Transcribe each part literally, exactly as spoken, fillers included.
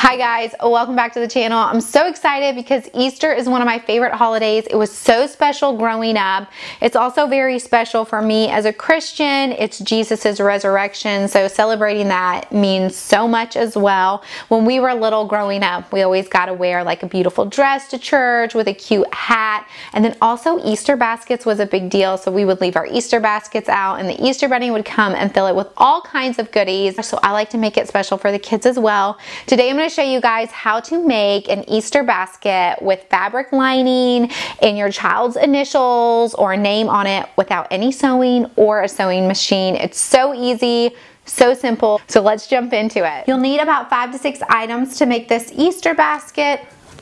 Hi guys, welcome back to the channel. I'm so excited because Easter is one of my favorite holidays. It was so special growing up. It's also very special for me as a Christian. It's Jesus's resurrection, so celebrating that means so much as well. When we were little growing up, we always got to wear like a beautiful dress to church with a cute hat, and then also Easter baskets was a big deal, so we would leave our Easter baskets out and the Easter bunny would come and fill it with all kinds of goodies. So I like to make it special for the kids as well. Today I'm going to show you guys how to make an Easter basket with fabric lining and your child's initials or name on it without any sewing or a sewing machine. It's so easy. So simple. So let's jump into it. You'll need about five to six items to make this Easter basket.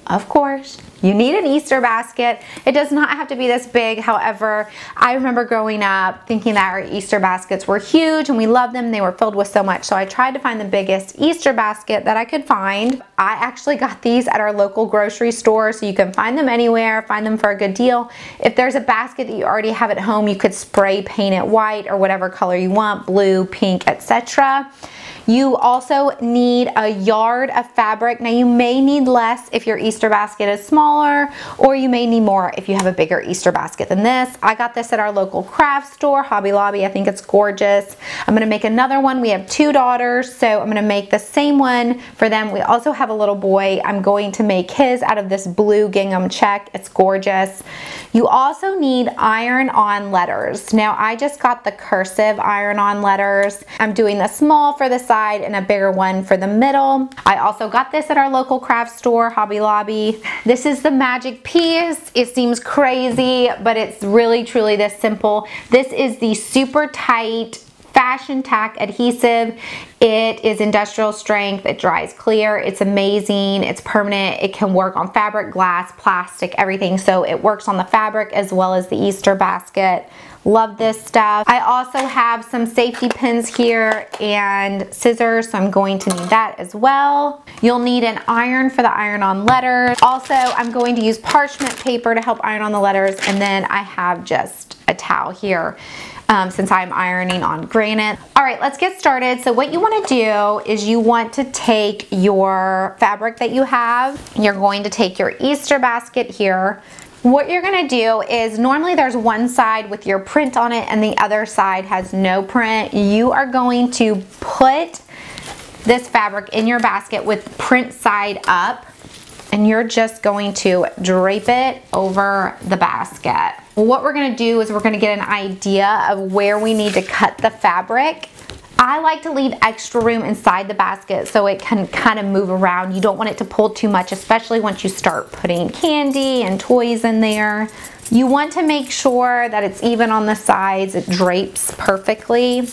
Of course, you need an Easter basket. It does not have to be this big. However, I remember growing up thinking that our Easter baskets were huge and we loved them. They were filled with so much. So I tried to find the biggest Easter basket that I could find. I actually got these at our local grocery store, so you can find them anywhere, find them for a good deal. If there's a basket that you already have at home, you could spray paint it white or whatever color you want, blue, pink, et cetera. You also need a yard of fabric. Now you may need less if your Easter basket is smaller, or you may need more if you have a bigger Easter basket than this. I got this at our local craft store, Hobby Lobby. I think it's gorgeous. I'm gonna make another one. We have two daughters, so I'm gonna make the same one for them. We also have a little boy. I'm going to make his out of this blue gingham check. It's gorgeous. You also need iron-on letters. Now I just got the cursive iron-on letters. I'm doing the small for the size and a bigger one for the middle. I also got this at our local craft store, Hobby Lobby. This is the magic piece. It seems crazy, but it's really truly this simple. This is the super tight Fashion Tac adhesive. It is industrial strength. It dries clear. It's amazing. It's permanent. It can work on fabric, glass, plastic, everything. So it works on the fabric as well as the Easter basket. Love this stuff. I also have some safety pins here and scissors, so I'm going to need that as well. You'll need an iron for the iron-on letters. Also, I'm going to use parchment paper to help iron on the letters, and then I have just a towel here um, since I'm ironing on granite. All right, let's get started. So what you want to do is you want to take your fabric that you have. You're going to take your Easter basket here. What you're gonna do is, normally there's one side with your print on it and the other side has no print. You are going to put this fabric in your basket with print side up, and you're just going to drape it over the basket. What we're gonna do is we're gonna get an idea of where we need to cut the fabric. I like to leave extra room inside the basket so it can kind of move around. You don't want it to pull too much, especially once you start putting candy and toys in there. You want to make sure that it's even on the sides. It drapes perfectly.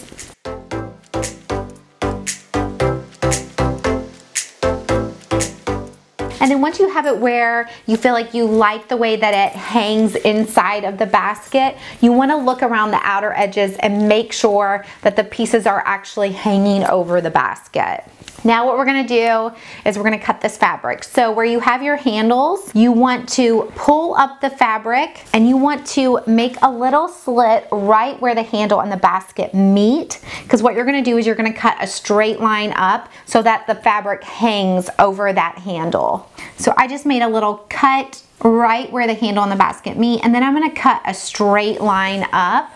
And then once you have it where you feel like you like the way that it hangs inside of the basket, you want to look around the outer edges and make sure that the pieces are actually hanging over the basket. Now what we're gonna do is we're gonna cut this fabric. So where you have your handles, you want to pull up the fabric and you want to make a little slit right where the handle and the basket meet, because what you're gonna do is you're gonna cut a straight line up so that the fabric hangs over that handle. So I just made a little cut right where the handle and the basket meet, and then I'm gonna cut a straight line up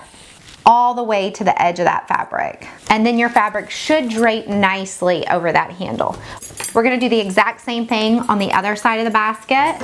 all the way to the edge of that fabric. And then your fabric should drape nicely over that handle. We're gonna do the exact same thing on the other side of the basket.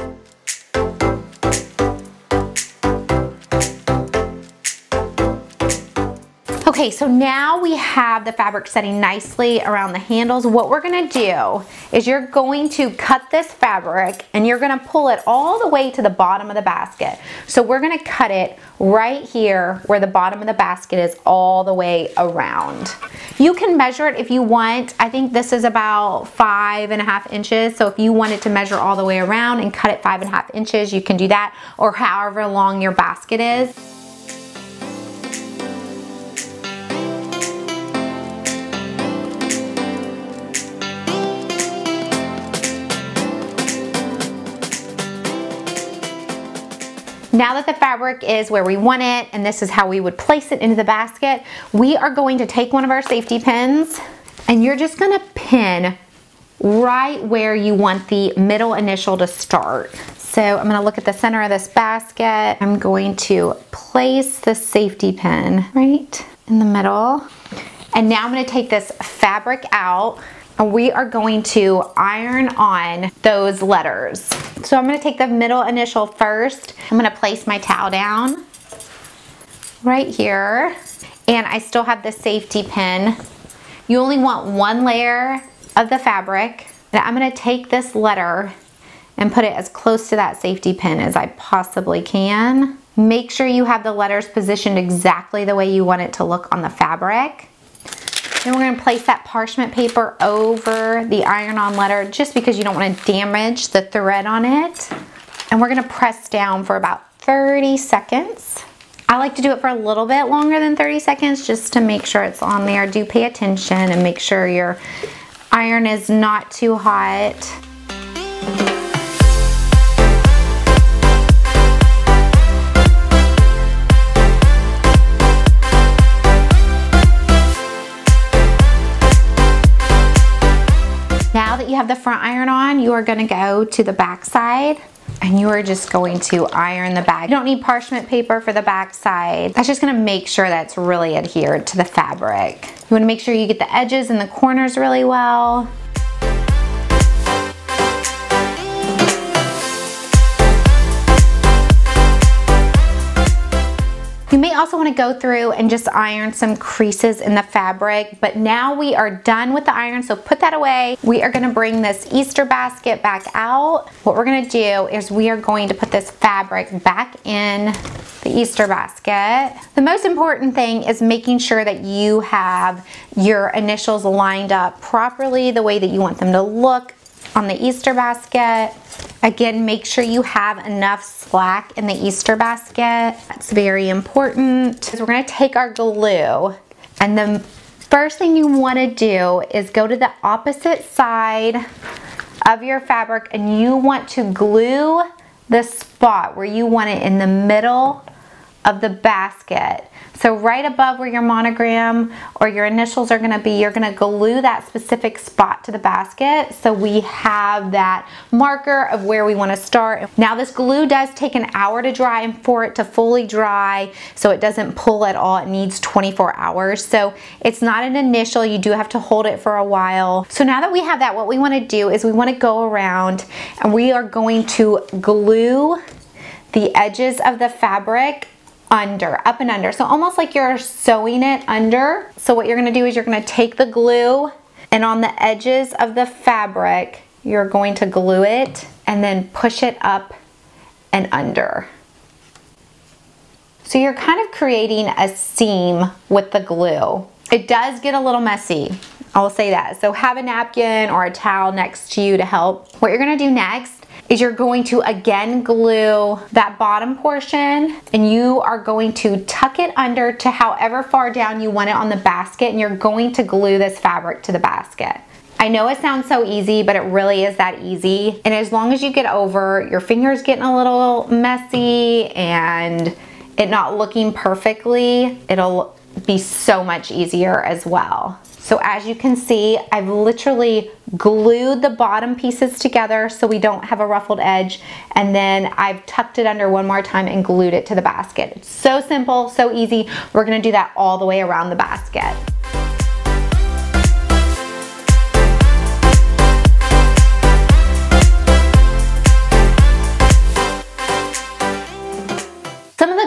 Okay, so now we have the fabric setting nicely around the handles. What we're gonna do is you're going to cut this fabric and you're gonna pull it all the way to the bottom of the basket. So we're gonna cut it right here where the bottom of the basket is all the way around. You can measure it if you want. I think this is about five and a half inches. So if you wanted to measure all the way around and cut it five and a half inches, you can do that, or however long your basket is. Now that the fabric is where we want it, and this is how we would place it into the basket, we are going to take one of our safety pins and you're just gonna pin right where you want the middle initial to start. So I'm gonna look at the center of this basket. I'm going to place the safety pin right in the middle. And now I'm gonna take this fabric out and we are going to iron on those letters. So I'm gonna take the middle initial first. I'm gonna place my towel down right here. And I still have the safety pin. You only want one layer of the fabric. And I'm gonna take this letter and put it as close to that safety pin as I possibly can. Make sure you have the letters positioned exactly the way you want it to look on the fabric. Then we're gonna place that parchment paper over the iron-on letter just because you don't wanna damage the thread on it. And we're gonna press down for about thirty seconds. I like to do it for a little bit longer than thirty seconds just to make sure it's on there. Do pay attention and make sure your iron is not too hot. Now that you have the front iron on, you are gonna go to the back side. And you are just going to iron the back. You don't need parchment paper for the back side. That's just gonna make sure that's really adhered to the fabric. You wanna make sure you get the edges and the corners really well. You may also wanna go through and just iron some creases in the fabric, but now we are done with the iron, so put that away. We are gonna bring this Easter basket back out. What we're gonna do is we are going to put this fabric back in the Easter basket. The most important thing is making sure that you have your initials lined up properly, the way that you want them to look on the Easter basket. Again, make sure you have enough slack in the Easter basket. That's very important. So we're gonna take our glue, and the first thing you wanna do is go to the opposite side of your fabric, and you want to glue the spot where you want it in the middle of the basket. So right above where your monogram or your initials are gonna be, you're gonna glue that specific spot to the basket so we have that marker of where we wanna start. Now this glue does take an hour to dry and for it to fully dry so it doesn't pull at all, it needs twenty-four hours. So it's not an initial, you do have to hold it for a while. So now that we have that, what we wanna do is we wanna go around and we are going to glue the edges of the fabric under, up and under. So almost like you're sewing it under. So what you're gonna do is you're gonna take the glue and on the edges of the fabric, you're going to glue it and then push it up and under. So you're kind of creating a seam with the glue. It does get a little messy, I'll say that. So have a napkin or a towel next to you to help. What you're gonna do next is you're going to again glue that bottom portion and you are going to tuck it under to however far down you want it on the basket, and you're going to glue this fabric to the basket. I know it sounds so easy, but it really is that easy. And as long as you get over your fingers getting a little messy and it not looking perfectly, it'll be so much easier as well. So as you can see, I've literally glued the bottom pieces together so we don't have a ruffled edge, and then I've tucked it under one more time and glued it to the basket. It's so simple, so easy. We're gonna do that all the way around the basket.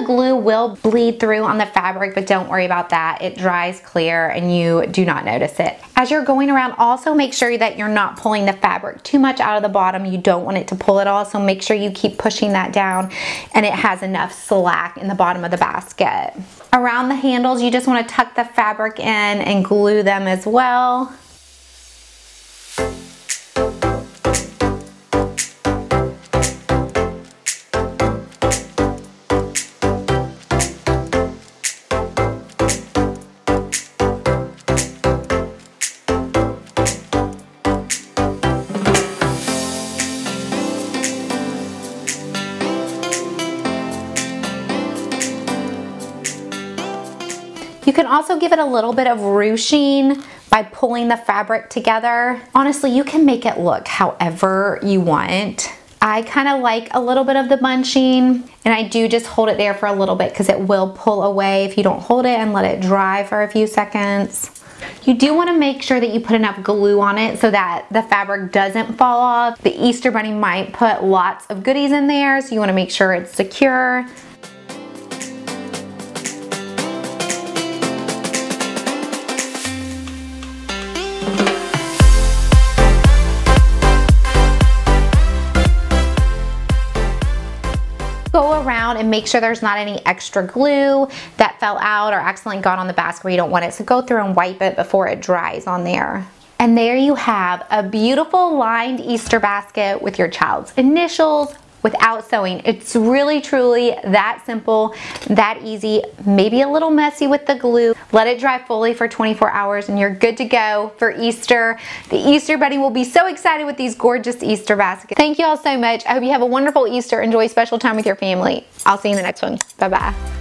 Glue will bleed through on the fabric, but don't worry about that. It dries clear and you do not notice it. As you're going around, also make sure that you're not pulling the fabric too much out of the bottom. You don't want it to pull at all, so make sure you keep pushing that down and it has enough slack in the bottom of the basket. Around the handles, you just want to tuck the fabric in and glue them as well. You can also give it a little bit of ruching by pulling the fabric together. Honestly, you can make it look however you want. I kind of like a little bit of the bunching, and I do just hold it there for a little bit because it will pull away if you don't hold it and let it dry for a few seconds. You do want to make sure that you put enough glue on it so that the fabric doesn't fall off. The Easter Bunny might put lots of goodies in there, so you want to make sure it's secure. Go around and make sure there's not any extra glue that fell out or accidentally got on the basket where you don't want it. So go through and wipe it before it dries on there. And there you have a beautiful lined Easter basket with your child's initials without sewing. It's really, truly that simple, that easy, maybe a little messy with the glue. Let it dry fully for twenty-four hours and you're good to go for Easter. The Easter Bunny will be so excited with these gorgeous Easter baskets. Thank you all so much. I hope you have a wonderful Easter. Enjoy special time with your family. I'll see you in the next one. Bye-bye.